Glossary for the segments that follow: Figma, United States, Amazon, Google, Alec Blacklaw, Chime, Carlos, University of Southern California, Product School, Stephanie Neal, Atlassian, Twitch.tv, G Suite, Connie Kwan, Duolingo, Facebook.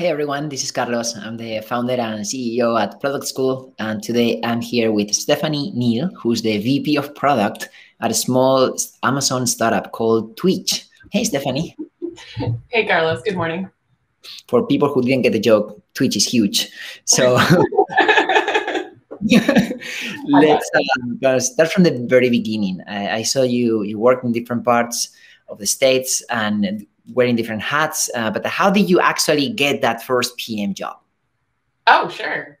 Hey everyone, this is Carlos. I'm the founder and CEO at Product School, and today I'm here with Stephanie Neal, who's the VP of Product at a small Amazon startup called Twitch. Hey Stephanie. Hey Carlos, good morning. For people who didn't get the joke, Twitch is huge. So let's start from the very beginning. I saw you worked in different parts of the States and wearing different hats, but how did you actually get that first PM job? Oh, sure.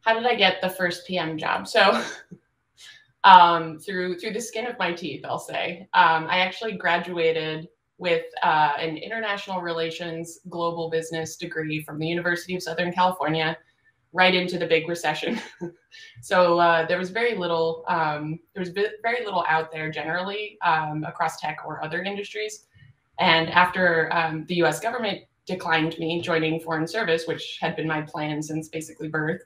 How did I get the first PM job? So through the skin of my teeth, I'll say. I actually graduated with an international relations global business degree from the University of Southern California right into the big recession. So there was very little out there generally across tech or other industries. And after the U.S. government declined me joining foreign service, which had been my plan since basically birth,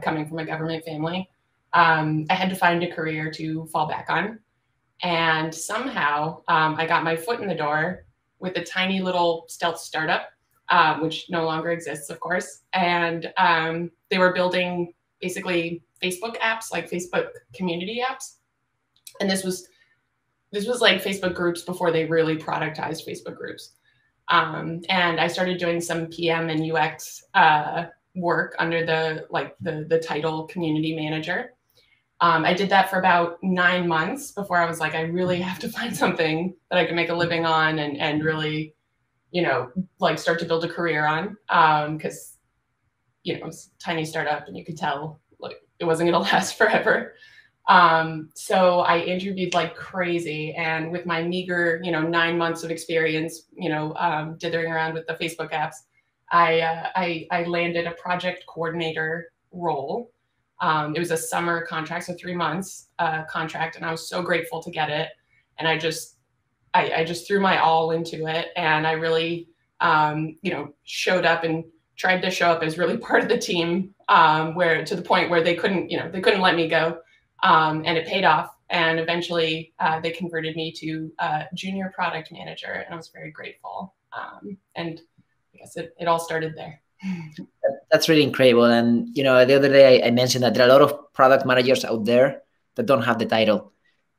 coming from a government family, I had to find a career to fall back on. And somehow I got my foot in the door with a tiny little stealth startup, which no longer exists, of course. And they were building basically Facebook apps, like Facebook community apps. And this was like Facebook groups before they really productized Facebook groups. And I started doing some PM and UX work under the title community manager. I did that for about 9 months before I was like, I really have to find something that I can make a living on and really, you know, like start to build a career on. Because, you know, it was a tiny startup and you could tell like it wasn't gonna last forever. So I interviewed like crazy, and with my meager, you know, 9 months of experience, you know, dithering around with the Facebook apps, I landed a project coordinator role. It was a summer contract, so 3 months contract, and I was so grateful to get it. And I just threw my all into it, and I really, you know, showed up and tried to show up as really part of the team, where to the point where they couldn't, you know, they couldn't let me go. And it paid off, and eventually they converted me to junior product manager, and I was very grateful. And I guess it all started there. That's really incredible. And, you know, the other day I mentioned that there are a lot of product managers out there that don't have the title.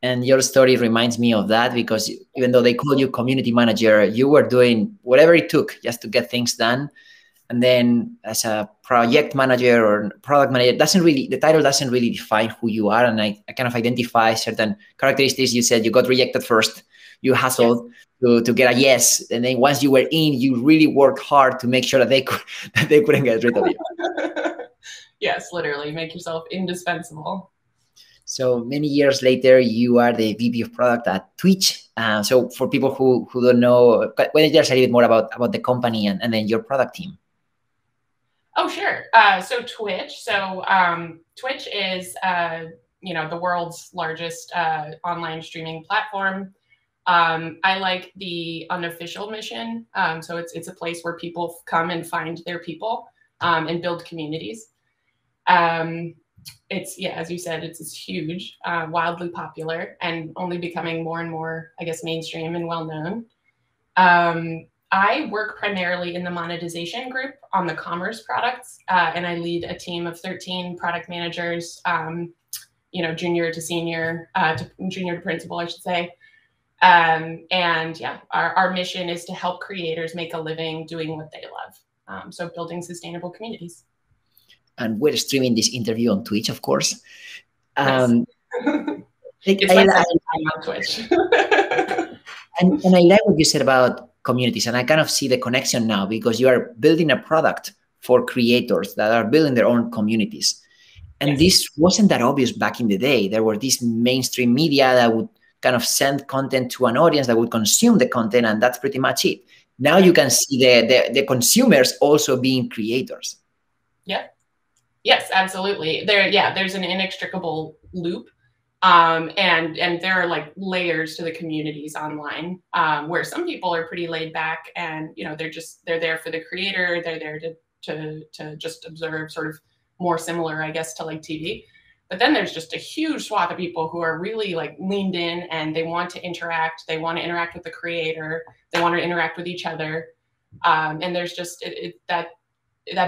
And your story reminds me of that, because even though they called you community manager, you were doing whatever it took just to get things done. And then as a project manager or product manager, the title doesn't really define who you are. And I kind of identify certain characteristics. You said you got rejected first. You hustled to get a yes. And then once you were in, you really worked hard to make sure that they couldn't get rid of you. Yes, literally. Make yourself indispensable. So many years later, you are the VP of product at Twitch. So for people who don't know, why don't you tell us a little bit more about the company and then your product team? Oh, sure. So Twitch. So Twitch is, you know, the world's largest online streaming platform. I like the unofficial mission. So it's a place where people come and find their people and build communities. It's, yeah, as you said, it's huge, wildly popular, and only becoming more and more, I guess, mainstream and well-known. I work primarily in the monetization group on the commerce products, and I lead a team of 13 product managers, you know, junior to senior, junior to principal, I should say. And yeah, our mission is to help creators make a living doing what they love. So building sustainable communities. And we're streaming this interview on Twitch, of course. Nice. I'm on Twitch. and I like what you said about communities, and I kind of see the connection now, because you are building a product for creators that are building their own communities. And This wasn't that obvious back in the day. There were these mainstream media that would kind of send content to an audience that would consume the content, and that's pretty much it. Now you can see the consumers also being creators. Yeah. Yes, absolutely. There's an inextricable loop. And there are like layers to the communities online, where some people are pretty laid back, and, you know, they're there for the creator. They're there to just observe, sort of more similar, I guess, to like TV. But then there's just a huge swath of people who are really like leaned in, and they want to interact. They want to interact with the creator. They want to interact with each other. And there's just that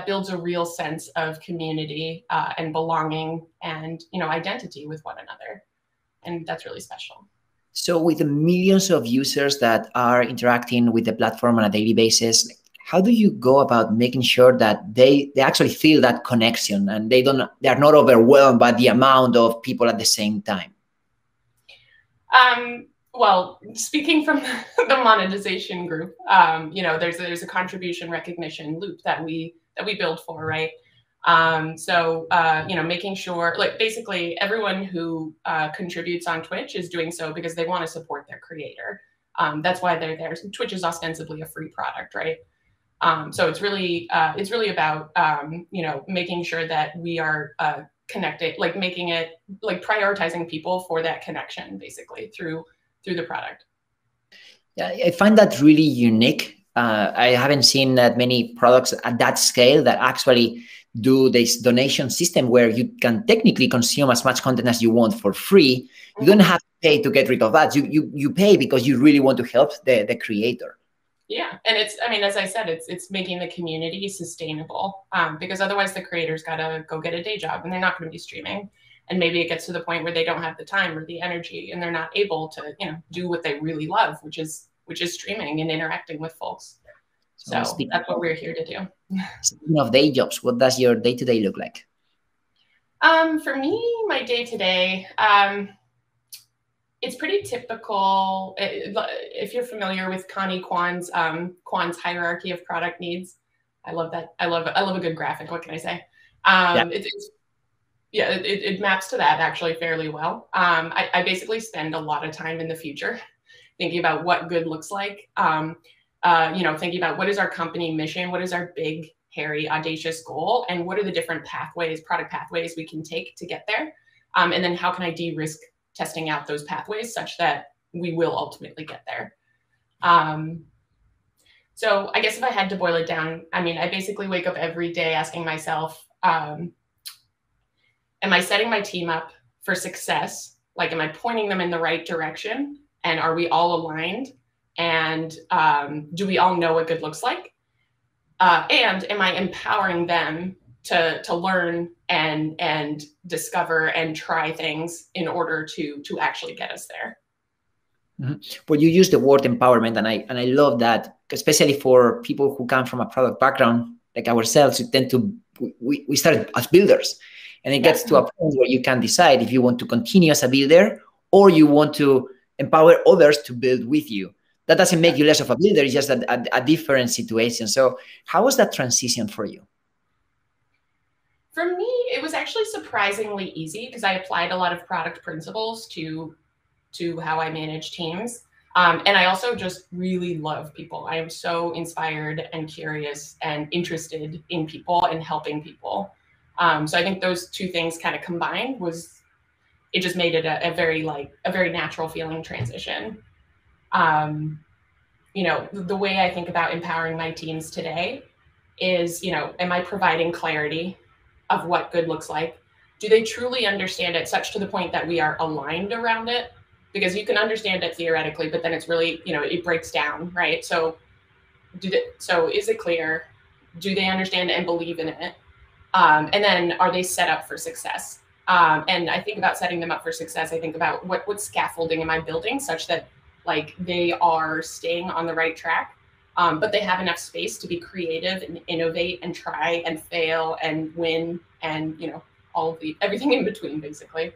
builds a real sense of community and belonging and, you know, identity with one another. And that's really special. So with the millions of users that are interacting with the platform on a daily basis, how do you go about making sure that they actually feel that connection and they are not overwhelmed by the amount of people at the same time? Well, speaking from the monetization group, you know, there's a contribution recognition loop that we build for, right? You know, making sure, like, basically everyone who contributes on Twitch is doing so because they want to support their creator. That's why they're there. Twitch is ostensibly a free product, right? So it's really about, you know, making sure that we are connecting, like making it, like prioritizing people for that connection, basically, through the product. Yeah, I find that really unique. I haven't seen that many products at that scale that actually do this donation system where you can technically consume as much content as you want for free. You don't have to pay to get rid of that. You pay because you really want to help the creator. Yeah, and it's, I mean, as I said, it's making the community sustainable, because otherwise the creator's got to go get a day job and they're not going to be streaming. And maybe it gets to the point where they don't have the time or the energy and they're not able to, you know, do what they really love, which is streaming and interacting with folks. So that's what we're here to do. Speaking of day jobs, what does your day-to-day look like? For me, my day-to-day, it's pretty typical. If you're familiar with Connie Kwan's hierarchy of product needs, I love that. I love a good graphic. What can I say? It maps to that actually fairly well. I basically spend a lot of time in the future thinking about what good looks like. You know, thinking about what is our company mission, what is our big, hairy, audacious goal, and what are the different pathways, product pathways we can take to get there, and then how can I de-risk testing out those pathways such that we will ultimately get there. So I guess if I had to boil it down, I mean, I basically wake up every day asking myself, am I setting my team up for success? Like, am I pointing them in the right direction? And are we all aligned? And do we all know what good looks like? And am I empowering them to learn and discover and try things in order to actually get us there? Mm-hmm. Well, you use the word empowerment, and I love that, especially for people who come from a product background like ourselves. We tend to we start as builders, and it gets to a point where you can decide if you want to continue as a builder or you want to empower others to build with you. That doesn't make you less of a builder. It's just a different situation. So how was that transition for you? For me, it was actually surprisingly easy because I applied a lot of product principles to how I manage teams. And I also just really love people. I am so inspired and curious and interested in people and helping people. So I think those two things kind of combined it just made it a very natural feeling transition. You know, the way I think about empowering my teams today is, you know, am I providing clarity of what good looks like? Do they truly understand it such to the point that we are aligned around it? Because you can understand it theoretically, but then it's really, you know, it breaks down, right? So is it clear? Do they understand and believe in it? And then are they set up for success? And I think about setting them up for success. I think about what scaffolding am I building such that, like, they are staying on the right track, but they have enough space to be creative and innovate and try and fail and win and, you know, everything in between, basically.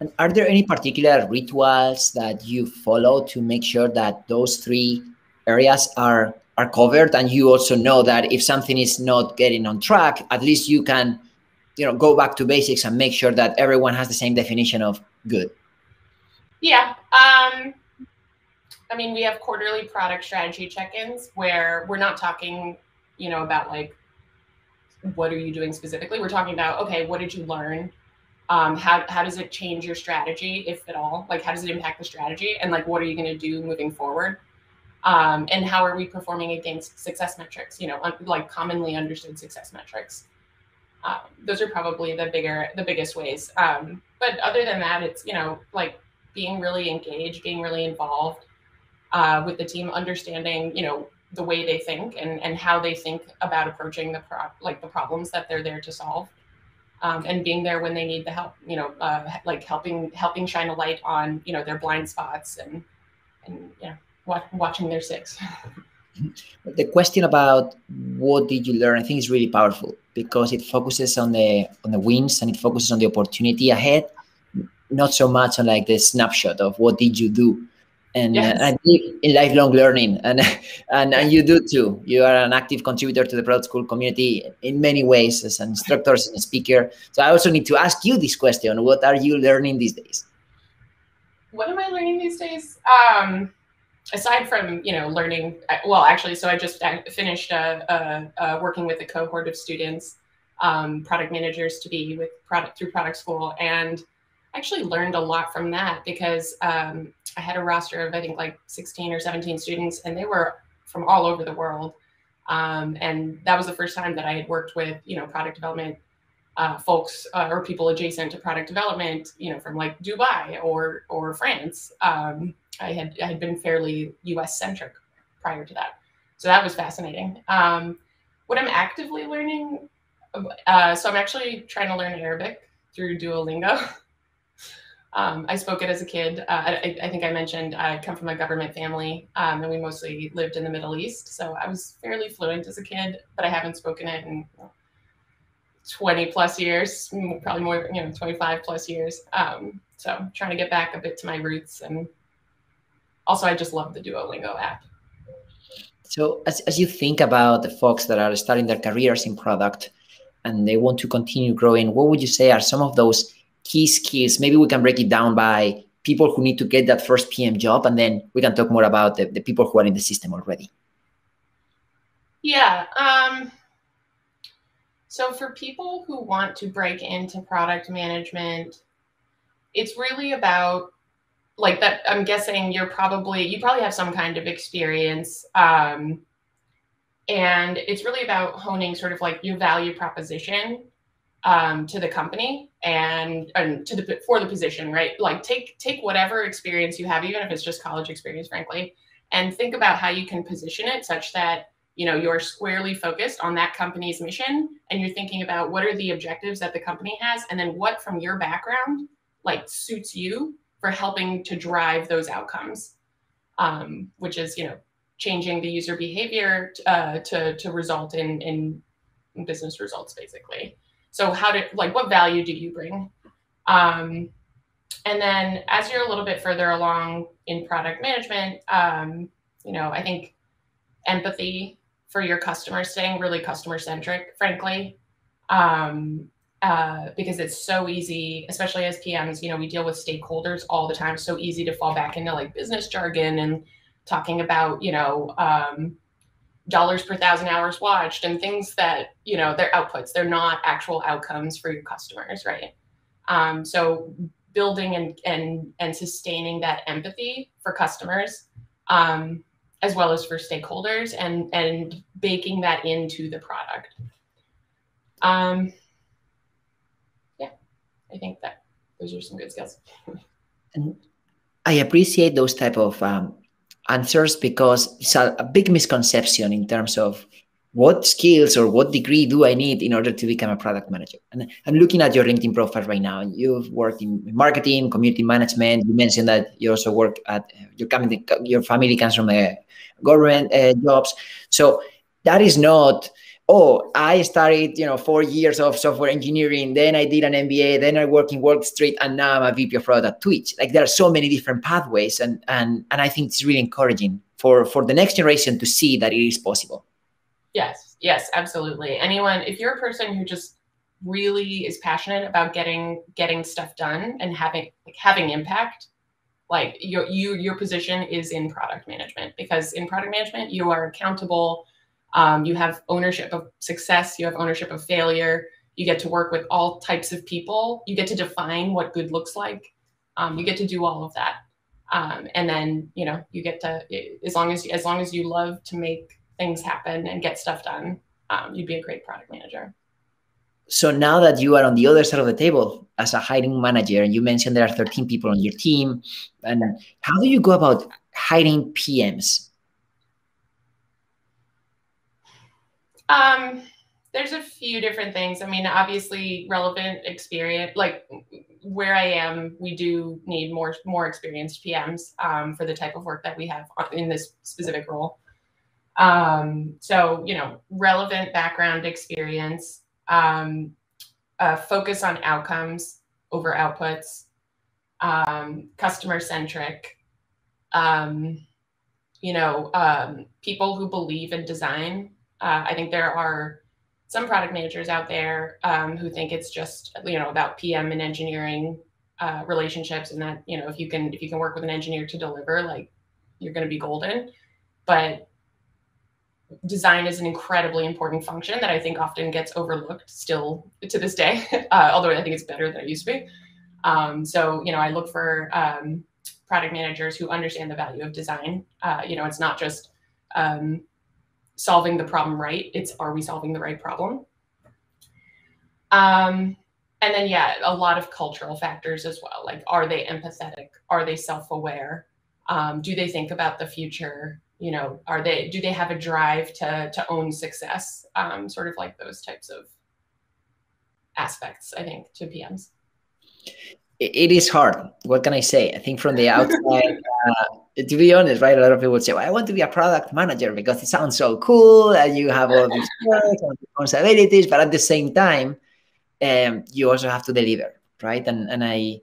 And are there any particular rituals that you follow to make sure that those three areas are covered? And you also know that if something is not getting on track, at least you can, you know, go back to basics and make sure that everyone has the same definition of good. Yeah. I mean, we have quarterly product strategy check-ins where we're not talking, you know, about like, what are you doing specifically? We're talking about, okay, what did you learn? How does it change your strategy, if at all? Like, how does it impact the strategy? And like, what are you going to do moving forward? And how are we performing against success metrics? You know, like commonly understood success metrics. Those are probably the biggest ways. But other than that, it's, you know, like being really engaged, being really involved with the team, understanding, you know, the way they think and how they think about approaching the problems that they're there to solve, and being there when they need the help, like helping shine a light on, their blind spots and watching their six. The question about what did you learn, I think is really powerful because it focuses on the wins and it focuses on the opportunity ahead, not so much on like the snapshot of what did you do. And yes. I believe in lifelong learning, and you do too. You are an active contributor to the Product School community in many ways as an instructor, as a speaker. So I also need to ask you this question: what are you learning these days? What am I learning these days? Aside from learning, so I just finished working with a cohort of students, product managers to be with through Product School, and actually learned a lot from that because I had a roster of, I think, like 16 or 17 students, and they were from all over the world. And that was the first time that I had worked with, product development folks or people adjacent to product development, from like Dubai or France. I had been fairly US centric prior to that. So that was fascinating. What I'm actively learning, so I'm actually trying to learn Arabic through Duolingo. I spoke it as a kid. I think I mentioned I come from a government family, and we mostly lived in the Middle East. So I was fairly fluent as a kid, but I haven't spoken it in 20 plus years, probably more, 25 plus years. So trying to get back a bit to my roots. And also, I just love the Duolingo app. So as you think about the folks that are starting their careers in product and they want to continue growing, what would you say are some of those key skills? Maybe we can break it down by people who need to get that first PM job, and then we can talk more about the people who are in the system already. Yeah. So for people who want to break into product management, it's really about like that. I'm guessing you probably have some kind of experience. And it's really about honing sort of like your value proposition to the company and for the position, right? Like take whatever experience you have, even if it's just college experience, frankly, and think about how you can position it such that, you're squarely focused on that company's mission and you're thinking about what are the objectives that the company has and then what from your background, like suits you for helping to drive those outcomes, which is, changing the user behavior to result in business results, basically. So what value do you bring? And then as you're a little bit further along in product management, I think empathy for your customers, staying really customer centric, frankly, because it's so easy, especially as PMs, we deal with stakeholders all the time. So easy to fall back into like business jargon and talking about, dollars per thousand hours watched and things that, they're outputs, they're not actual outcomes for your customers, right? So building and sustaining that empathy for customers, as well as for stakeholders and baking that into the product. Yeah, I think that those are some good skills. And I appreciate those type of answers because it's a big misconception in terms of what skills or what degree do I need in order to become a product manager. And I'm looking at your LinkedIn profile right now. You've worked in marketing, community management. You mentioned that you also work at your family comes from government jobs. So that is not, oh, I studied 4 years of software engineering, then I did an MBA, then I work in Wall Street, and now I'm a VP of product at Twitch. Like there are so many different pathways, and I think it's really encouraging for the next generation to see that it is possible. Yes, absolutely. Anyone, if you're a person who just really is passionate about getting stuff done and having impact, like your position is in product management, because in product management, you are accountable. You have ownership of success. You have ownership of failure. You get to work with all types of people. You get to define what good looks like. You get to do all of that. And then, you get to, as long as you love to make things happen and get stuff done, you'd be a great product manager. So now that you are on the other side of the table as a hiring manager, and you mentioned there are 13 people on your team, and how do you go about hiring PMs? There's a few different things. I mean, obviously relevant experience, like where I am, we do need more experienced PMs for the type of work that we have in this specific role. So, you know, relevant background experience, focus on outcomes over outputs, customer centric, you know, people who believe in design. I think there are some product managers out there who think it's just, you know, about PM and engineering relationships, and that, you know, if you can work with an engineer to deliver, like, you're going to be golden. But design is an incredibly important function that I think often gets overlooked still to this day, although I think it's better than it used to be. So, you know, I look for product managers who understand the value of design. You know, it's not just solving the problem right, it's are we solving the right problem? And then, yeah, a lot of cultural factors as well. Like, are they empathetic? Are they self-aware? Do they think about the future? You know, do they have a drive to own success? Sort of like those types of aspects, I think, to PMs. It is hard. What can I say? I think from the outside, to be honest, right? A lot of people say, well, I want to be a product manager because it sounds so cool. You have all these responsibilities, but at the same time, you also have to deliver, right? And I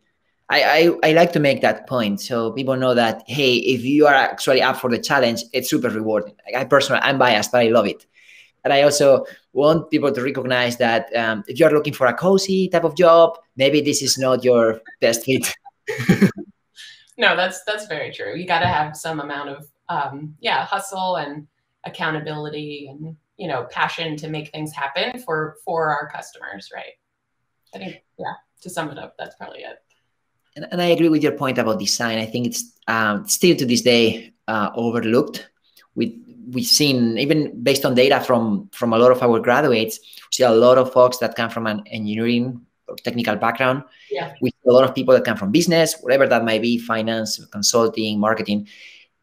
like to make that point so people know that, hey, if you are actually up for the challenge, it's super rewarding. Like, I'm biased, but I love it. And I also want people to recognize that if you're looking for a cozy type of job, maybe this is not your best fit. No, that's very true. You got to have some amount of, yeah, hustle and accountability and, you know, passion to make things happen for our customers, right? I think, yeah, to sum it up, that's probably it. And I agree with your point about design. I think it's still to this day overlooked. We've seen, even based on data from a lot of our graduates, we see a lot of folks that come from an engineering or technical background. Yeah. We see a lot of people that come from business, whatever that might be, finance, consulting, marketing.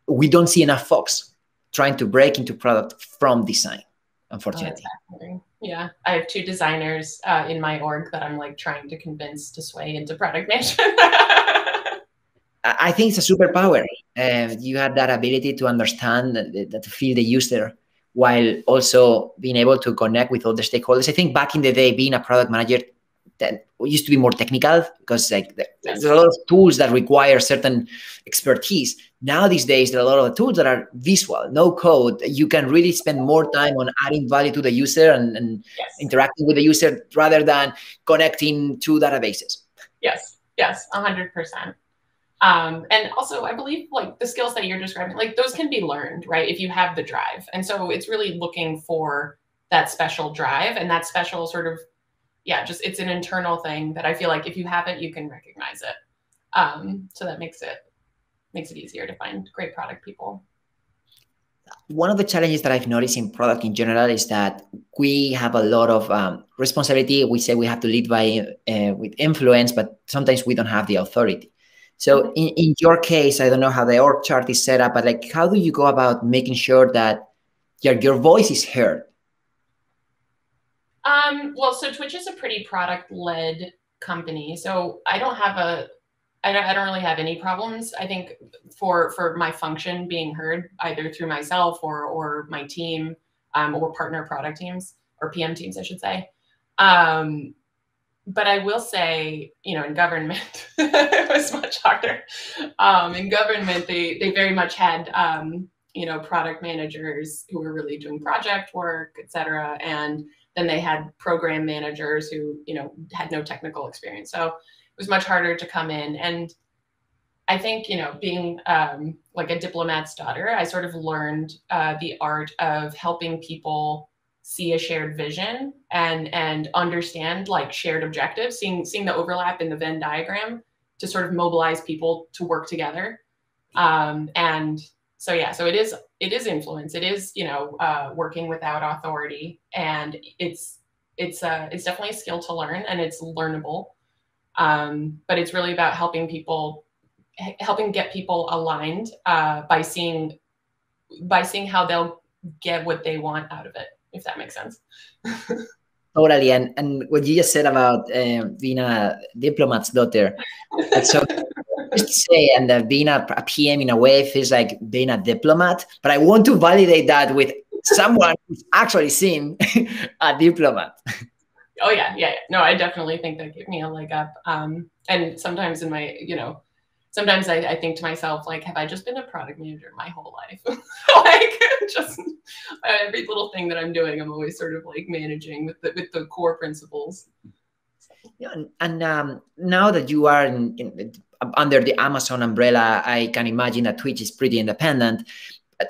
We don't see enough folks trying to break into product from design, unfortunately. Oh, yeah. I have two designers in my org that I'm like trying to convince to sway into product management. I think it's a superpower. You have that ability to understand, to feel the user, while also being able to connect with all the stakeholders. I think back in the day, being a product manager, that used to be more technical because, like, there's a lot of tools that require certain expertise. Now these days, there are a lot of tools that are visual, no code. You can really spend more time on adding value to the user and yes, interacting with the user rather than connecting to databases. Yes, yes, 100%. And also, I believe, like, the skills that you're describing, like, those can be learned, right, if you have the drive. And so it's really looking for that special drive and that special sort of, yeah, just, it's an internal thing that I feel like if you have it, you can recognize it. So that makes it easier to find great product people. One of the challenges that I've noticed in product in general is that we have a lot of responsibility. We say we have to lead by with influence, but sometimes we don't have the authority. So in your case, I don't know how the org chart is set up, but, like, how do you go about making sure that your voice is heard? Well, so Twitch is a pretty product-led company. So I don't have I don't really have any problems, I think, for my function being heard, either through myself or my team or partner product teams or PM teams, I should say. But I will say, you know, in government, it was much harder. In government, they very much had, you know, product managers who were really doing project work, et cetera. And then they had program managers who, you know, had no technical experience. So it was much harder to come in. And I think, you know, being like a diplomat's daughter, I sort of learned the art of helping people see a shared vision and understand, like, shared objectives, seeing the overlap in the Venn diagram to sort of mobilize people to work together. And so, yeah, so it is influence. It is, you know, working without authority, and it's definitely a skill to learn, and it's learnable. But it's really about helping get people aligned by seeing how they'll get what they want out of it. if that makes sense. Totally. And what you just said about being a diplomat's daughter, that's so to say, and being a PM in a way feels like being a diplomat, but I want to validate that with someone who's actually seen a diplomat. Oh, yeah, yeah. No, I definitely think that gave me a leg up. And sometimes in my, you know, sometimes I think to myself, like, have I just been a product manager my whole life? Like, just every little thing that I'm doing, I'm always sort of like managing with the core principles. Yeah, and now that you are in, under the Amazon umbrella, I can imagine that Twitch is pretty independent,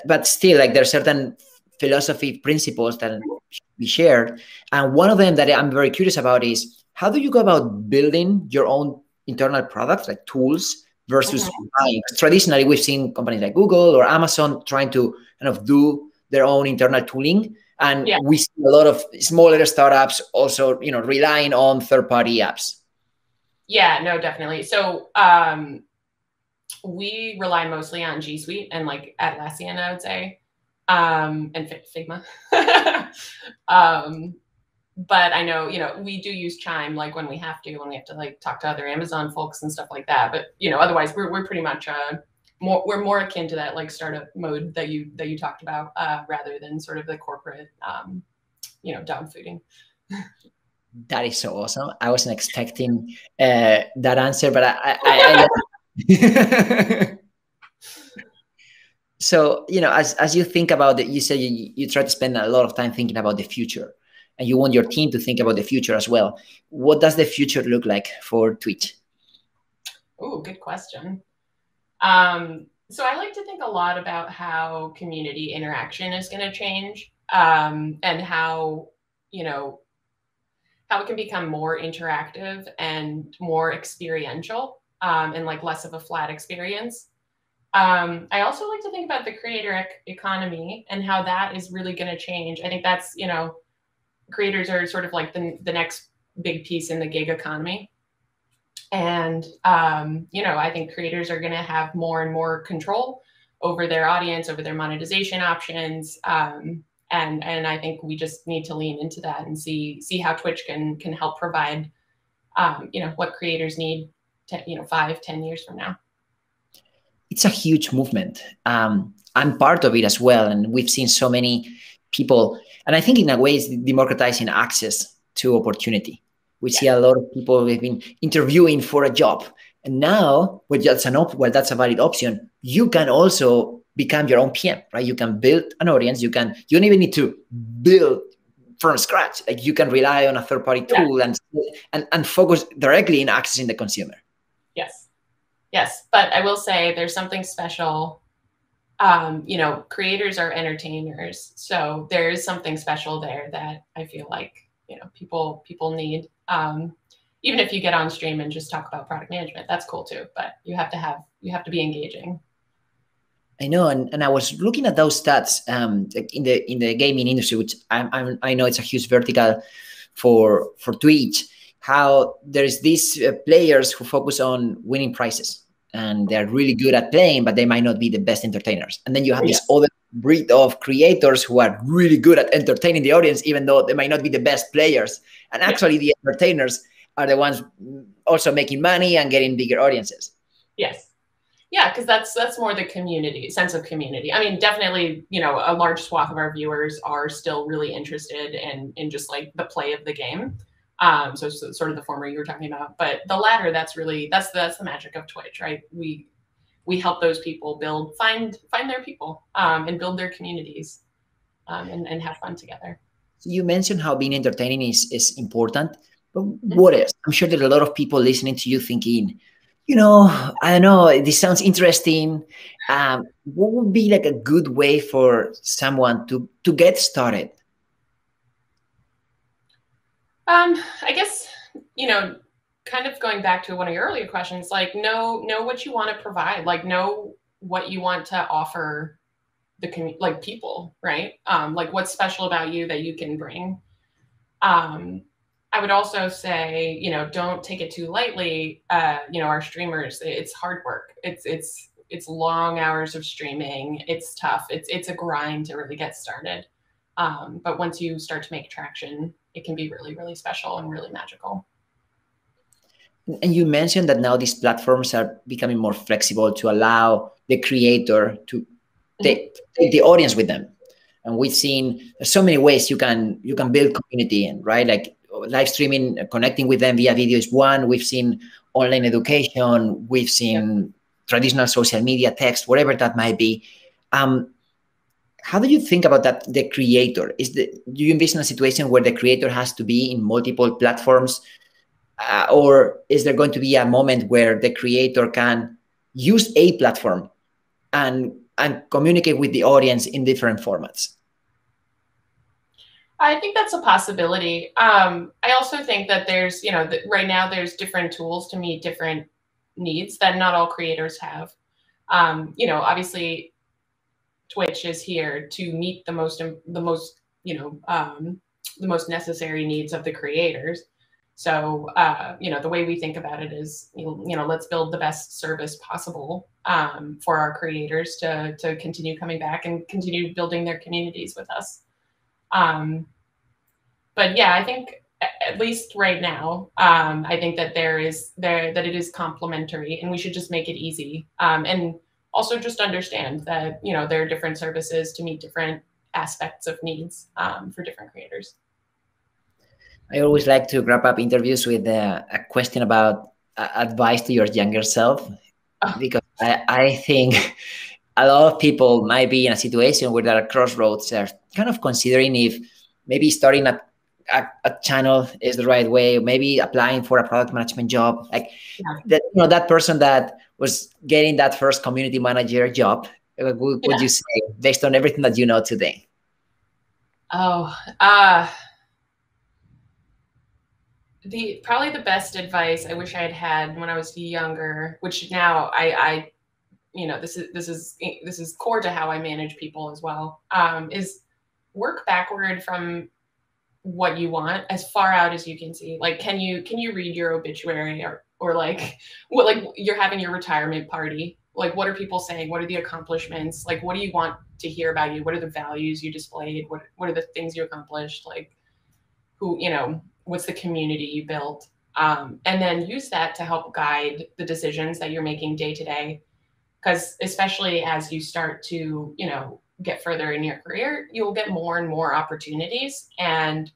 but still, like, there are certain philosophy principles that should be shared. And one of them that I'm very curious about is, how do you go about building your own internal products, like tools, versus buying? Traditionally, we've seen companies like Google or Amazon trying to kind of do their own internal tooling. And we see a lot of smaller startups also, you know, relying on third-party apps. Yeah, no, definitely. So we rely mostly on G Suite and like Atlassian, I would say, and Figma. But I know, you know, we do use Chime, like when we have to like talk to other Amazon folks and stuff like that. But, you know, otherwise we're pretty much more akin to that like startup mode that you talked about, rather than sort of the corporate, you know, dog fooding. That is so awesome. I wasn't expecting that answer, but I so, you know, as you think about it, you said you try to spend a lot of time thinking about the future. And you want your team to think about the future as well. What does the future look like for Twitch? Oh, good question. So I like to think a lot about how community interaction is going to change, and how, you know, how it can become more interactive and more experiential, and like less of a flat experience. I also like to think about the creator economy and how that is really going to change. I think that's, you know, creators are sort of like the next big piece in the gig economy. And, you know, I think creators are going to have more and more control over their audience, over their monetization options. And I think we just need to lean into that and see how Twitch can help provide, you know, what creators need to, you know, 5-10 years from now. It's a huge movement. I'm part of it as well. And we've seen so many people, and I think in a way it's democratizing access to opportunity. We see a lot of people who've been interviewing for a job, and now that's a valid option. You can also become your own PM, right? You can build an audience. You don't even need to build from scratch. Like, you can rely on a third-party tool and focus directly in accessing the consumer. Yes, yes. But I will say there's something special. You know, creators are entertainers, so there is something special there that I feel like, you know, people need. Even if you get on stream and just talk about product management, that's cool too. But you have to be engaging. I know, and I was looking at those stats in the gaming industry, which I know it's a huge vertical for Twitch. How there is these players who focus on winning prizes. And they're really good at playing, but they might not be the best entertainers. And then you have this other breed of creators who are really good at entertaining the audience, even though they might not be the best players. And actually, the entertainers are the ones also making money and getting bigger audiences. Yes. Yeah, because that's more the community, sense of community. I mean, definitely, you know, a large swath of our viewers are still really interested in just like the play of the game. So sort of the former you were talking about, but the latter, that's the magic of Twitch, right? We help those people find their people, and build their communities, and have fun together. So you mentioned how being entertaining is important, but what else? I'm sure there's a lot of people listening to you thinking, you know, I don't know, this sounds interesting. What would be like a good way for someone to get started? I guess, you know, kind of going back to one of your earlier questions, like know what you want to provide, like know what you want to offer like people, right? Like what's special about you that you can bring. I would also say, you know, don't take it too lightly. You know, our streamers, it's hard work. It's long hours of streaming. It's tough. It's a grind to really get started. But once you start to make traction, it can be really, really special and really magical. And you mentioned that now these platforms are becoming more flexible to allow the creator to take the audience with them. And we've seen so many ways you can build community in, right? Like live streaming, connecting with them via video is one. We've seen online education. We've seen traditional social media, text, whatever that might be. How do you think about that, the creator? Do you envision a situation where the creator has to be in multiple platforms? Or is there going to be a moment where the creator can use a platform and communicate with the audience in different formats? I think that's a possibility. I also think that there's, you know, right now there's different tools to meet different needs that not all creators have. You know, obviously Twitch is here to meet the most necessary needs of the creators. So, you know, the way we think about it is, you know, let's build the best service possible for our creators to continue coming back and continue building their communities with us. But yeah, I think at least right now, I think that that it is complementary, and we should just make it easy. And also just understand that, you know, there are different services to meet different aspects of needs for different creators. I always like to wrap up interviews with a question about advice to your younger self, because I think a lot of people might be in a situation where they're at crossroads. They're kind of considering if maybe starting a channel is the right way, maybe applying for a product management job, like that, you know, that person that was getting that first community manager job. What would you say based on everything that you know today? Probably the best advice I wish I had had when I was younger, which now I you know, this is core to how I manage people as well, is work backward from what you want as far out as you can see. Like, can you read your obituary, or like what, like you're having your retirement party? Like, what are people saying? What are the accomplishments? Like, what do you want to hear about you? What are the values you displayed? What are the things you accomplished? Like, who, you know, what's the community you built? And then use that to help guide the decisions that you're making day to day. Because especially as you start to, you know, get further in your career, you'll get more and more opportunities. And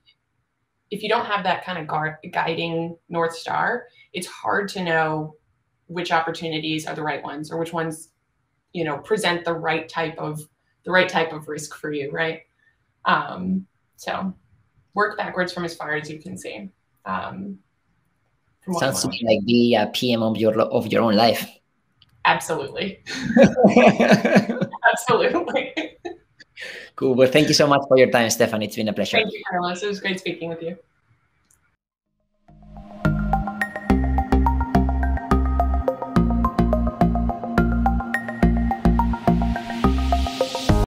if you don't have that kind of guiding North Star, it's hard to know which opportunities are the right ones, or which ones, you know, present the right type of risk for you, right? So work backwards from as far as you can see. Sounds something like be a PM of your own life. Absolutely. Absolutely. Cool. Well, thank you so much for your time, Stephanie. It's been a pleasure. Thank you, Carlos. It was great speaking with you.